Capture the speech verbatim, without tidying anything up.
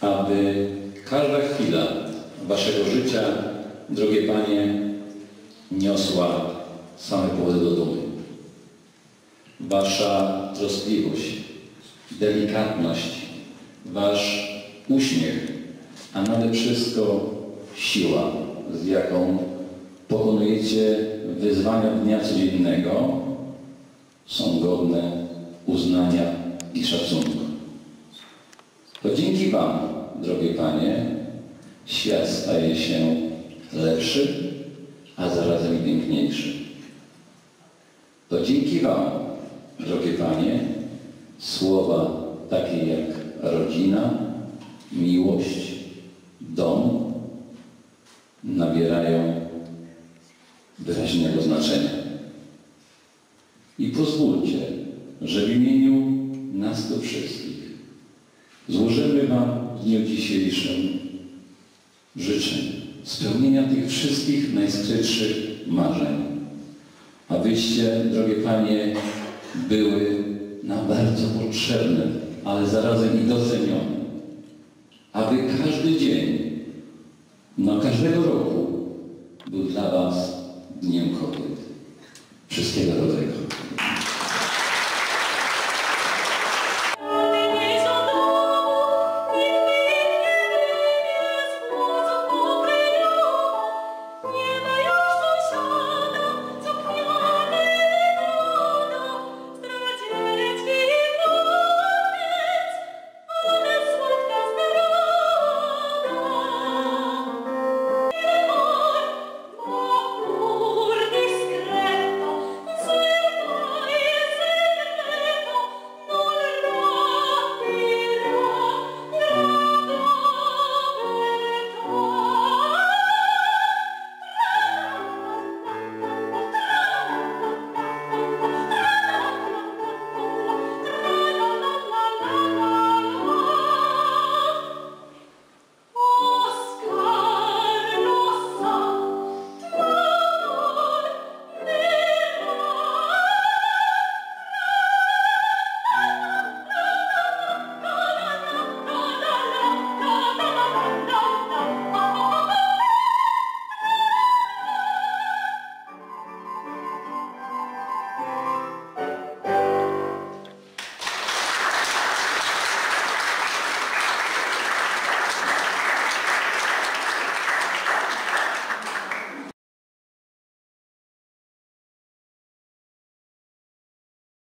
aby każda chwila waszego życia, drogie Panie, niosła same powody do dumy. Wasza troskliwość, delikatność, wasz uśmiech, a nade wszystko siła, z jaką pokonujecie wyzwania dnia codziennego, są godne uznania i szacunku. To dzięki Wam, drogie Panie, świat staje się lepszy, a zarazem i piękniejszy. To dzięki Wam, drogie Panie, słowa takie jak rodzina, miłość, dom nabierają wyraźnego znaczenia. I pozwólcie, że w imieniu nas tu wszystkich złożymy Wam w dniu dzisiejszym życzeń spełnienia tych wszystkich najskrytszych marzeń, abyście, drogie Panie, były nam bardzo potrzebne, ale zarazem i docenione, aby każdy dzień, no każdego roku, był dla Was Dniem Kobiet. Wszystkiego dobrego.